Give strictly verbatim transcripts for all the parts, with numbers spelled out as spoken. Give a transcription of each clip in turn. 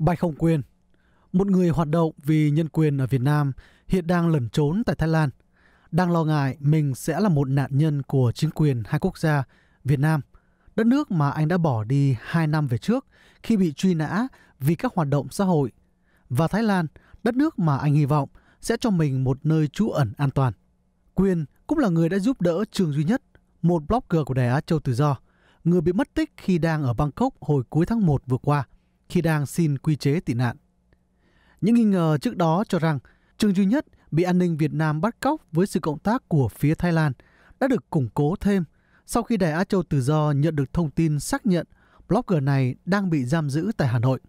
Bạch Hồng Quyền, một người hoạt động vì nhân quyền ở Việt Nam, hiện đang lẩn trốn tại Thái Lan, đang lo ngại mình sẽ là một nạn nhân của chính quyền hai quốc gia Việt Nam, đất nước mà anh đã bỏ đi hai năm về trước khi bị truy nã vì các hoạt động xã hội, và Thái Lan, đất nước mà anh hy vọng sẽ cho mình một nơi trú ẩn an toàn. Quyền cũng là người đã giúp đỡ Trương Duy Nhất, một blogger của Đài Á Châu Tự Do, người bị mất tích khi đang ở Bangkok hồi cuối tháng một vừa qua, khi đang xin quy chế tị nạn. Những nghi ngờ trước đó cho rằng Trương Duy Nhất bị an ninh Việt Nam bắt cóc với sự cộng tác của phía Thái Lan đã được củng cố thêm sau khi Đài Á Châu Tự Do nhận được thông tin xác nhận blogger này đang bị giam giữ tại Hà Nội.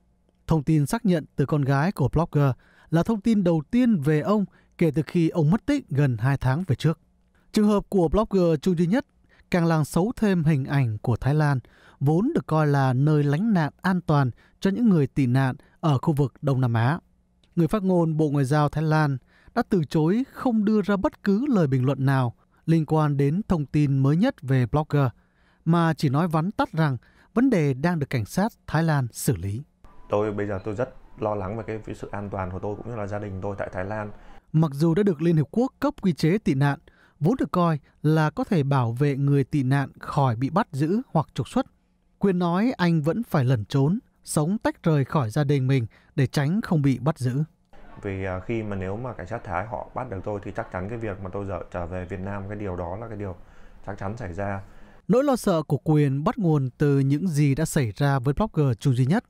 Thông tin xác nhận từ con gái của blogger là thông tin đầu tiên về ông kể từ khi ông mất tích gần hai tháng về trước. Trường hợp của blogger Trương Duy Nhất càng làm xấu thêm hình ảnh của Thái Lan, vốn được coi là nơi lánh nạn an toàn cho những người tị nạn ở khu vực Đông Nam Á. Người phát ngôn Bộ Ngoại giao Thái Lan đã từ chối không đưa ra bất cứ lời bình luận nào liên quan đến thông tin mới nhất về blogger, mà chỉ nói vắn tắt rằng vấn đề đang được cảnh sát Thái Lan xử lý. Tôi bây giờ tôi rất lo lắng về cái sự an toàn của tôi cũng như là gia đình tôi tại Thái Lan. Mặc dù đã được Liên Hiệp Quốc cấp quy chế tị nạn, vốn được coi là có thể bảo vệ người tị nạn khỏi bị bắt giữ hoặc trục xuất, Quyền nói anh vẫn phải lẩn trốn, sống tách rời khỏi gia đình mình để tránh không bị bắt giữ. Vì khi mà nếu mà cảnh sát Thái họ bắt được tôi thì chắc chắn cái việc mà tôi giờ trở về Việt Nam, cái điều đó là cái điều chắc chắn xảy ra. Nỗi lo sợ của Quyền bắt nguồn từ những gì đã xảy ra với blogger Trương Duy Nhất.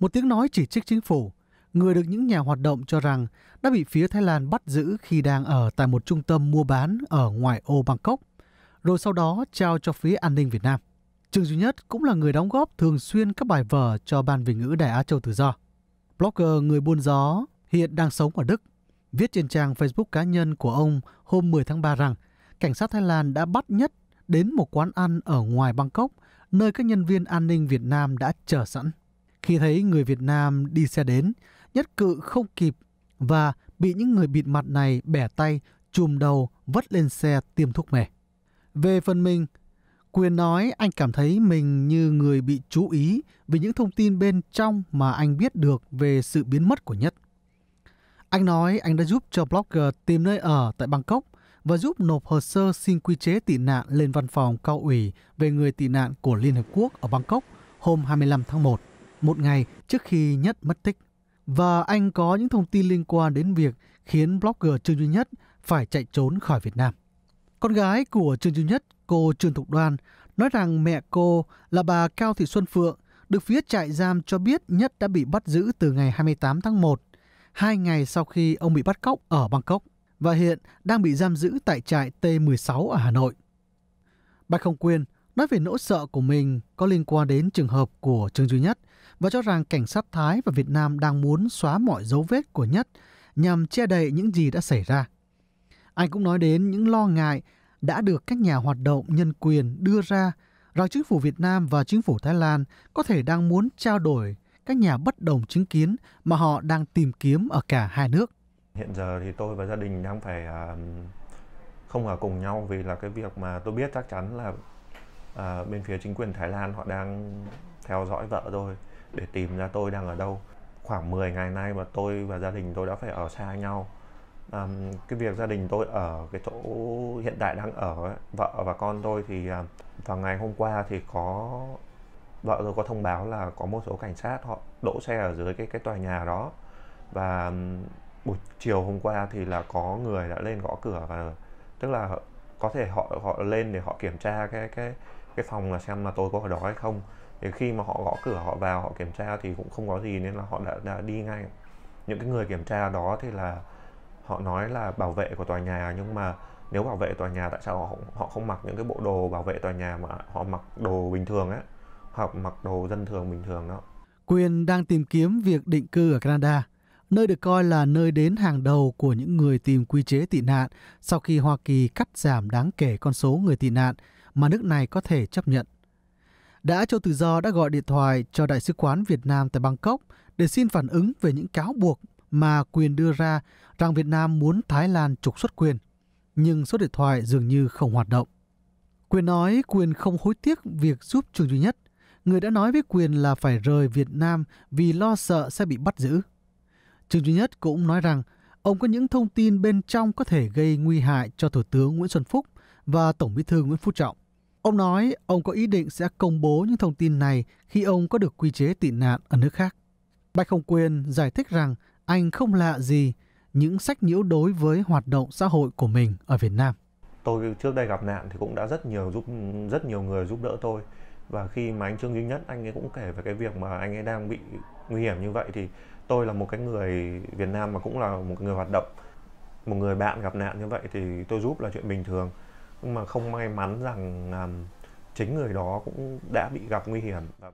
Một tiếng nói chỉ trích chính phủ, người được những nhà hoạt động cho rằng đã bị phía Thái Lan bắt giữ khi đang ở tại một trung tâm mua bán ở ngoại ô Bangkok, rồi sau đó trao cho phía an ninh Việt Nam. Trương Duy Nhất cũng là người đóng góp thường xuyên các bài vở cho Ban Việt ngữ Đài Á Châu Tự Do. Blogger Người Buôn Gió hiện đang sống ở Đức, viết trên trang Facebook cá nhân của ông hôm mười tháng ba rằng cảnh sát Thái Lan đã bắt Nhất đến một quán ăn ở ngoài Bangkok, nơi các nhân viên an ninh Việt Nam đã chờ sẵn. Khi thấy người Việt Nam đi xe đến, Nhất cự không kịp và bị những người bịt mặt này bẻ tay, chùm đầu, vất lên xe tiêm thuốc mê. Về phần mình, Quyền nói anh cảm thấy mình như người bị chú ý vì những thông tin bên trong mà anh biết được về sự biến mất của Nhất. Anh nói anh đã giúp cho blogger tìm nơi ở tại Bangkok và giúp nộp hồ sơ xin quy chế tị nạn lên văn phòng cao ủy về người tị nạn của Liên Hợp Quốc ở Bangkok hôm hai mươi lăm tháng một, một ngày trước khi Nhất mất tích. Và anh có những thông tin liên quan đến việc khiến blogger Trương Duy Nhất phải chạy trốn khỏi Việt Nam. Con gái của Trương Duy Nhất, cô Trương Thục Đoan, nói rằng mẹ cô là bà Cao Thị Xuân Phượng được phía trại giam cho biết Nhất đã bị bắt giữ từ ngày hai mươi tám tháng một, hai ngày sau khi ông bị bắt cóc ở Bangkok, và hiện đang bị giam giữ tại trại T mười sáu ở Hà Nội. Bạch Hồng Quyền nói về nỗi sợ của mình có liên quan đến trường hợp của Trương Duy Nhất và cho rằng cảnh sát Thái và Việt Nam đang muốn xóa mọi dấu vết của Nhất nhằm che đậy những gì đã xảy ra. Anh cũng nói đến những lo ngại đã được các nhà hoạt động nhân quyền đưa ra rằng chính phủ Việt Nam và chính phủ Thái Lan có thể đang muốn trao đổi các nhà bất đồng chính kiến mà họ đang tìm kiếm ở cả hai nước. Hiện giờ thì tôi và gia đình đang phải không ở cùng nhau vì là cái việc mà tôi biết chắc chắn là À, bên phía chính quyền Thái Lan họ đang theo dõi vợ tôi để tìm ra tôi đang ở đâu. Khoảng mười ngày nay mà tôi và gia đình tôi đã phải ở xa nhau. à, Cái việc gia đình tôi ở cái chỗ hiện tại đang ở ấy, vợ và con tôi thì à, vào ngày hôm qua thì có vợ tôi có thông báo là có một số cảnh sát họ đỗ xe ở dưới cái, cái tòa nhà đó. Và buổi chiều hôm qua thì là có người đã lên gõ cửa, và tức là có thể họ họ lên để họ kiểm tra cái cái cái phòng là xem mà tôi có ở đó hay không. Thì khi mà họ gõ cửa, họ vào họ kiểm tra thì cũng không có gì nên là họ đã, đã đi ngay. Những cái người kiểm tra đó thì là họ nói là bảo vệ của tòa nhà, nhưng mà nếu bảo vệ tòa nhà tại sao họ họ không mặc những cái bộ đồ bảo vệ tòa nhà mà họ mặc đồ bình thường ấy, họ mặc đồ dân thường bình thường đó. Quyền đang tìm kiếm việc định cư ở Canada, nơi được coi là nơi đến hàng đầu của những người tìm quy chế tị nạn sau khi Hoa Kỳ cắt giảm đáng kể con số người tị nạn mà nước này có thể chấp nhận. Đài Á Châu Tự Do đã gọi điện thoại cho Đại sứ quán Việt Nam tại Bangkok để xin phản ứng về những cáo buộc mà Quyền đưa ra rằng Việt Nam muốn Thái Lan trục xuất Quyền, nhưng số điện thoại dường như không hoạt động. Quyền nói Quyền không hối tiếc việc giúp Trương Duy Nhất, người đã nói với Quyền là phải rời Việt Nam vì lo sợ sẽ bị bắt giữ. Trương Duy Nhất cũng nói rằng ông có những thông tin bên trong có thể gây nguy hại cho Thủ tướng Nguyễn Xuân Phúc và Tổng Bí thư Nguyễn Phú Trọng. Ông nói ông có ý định sẽ công bố những thông tin này khi ông có được quy chế tị nạn ở nước khác. Bạch Hồng Quyền giải thích rằng anh không lạ gì những sách nhiễu đối với hoạt động xã hội của mình ở Việt Nam. Tôi trước đây gặp nạn thì cũng đã rất nhiều giúp rất nhiều người giúp đỡ tôi. Và khi mà anh Trương Duy Nhất, anh ấy cũng kể về cái việc mà anh ấy đang bị nguy hiểm như vậy, thì tôi là một cái người Việt Nam mà cũng là một người hoạt động, một người bạn gặp nạn như vậy thì tôi giúp là chuyện bình thường. Nhưng mà không may mắn rằng um, chính người đó cũng đã bị gặp nguy hiểm.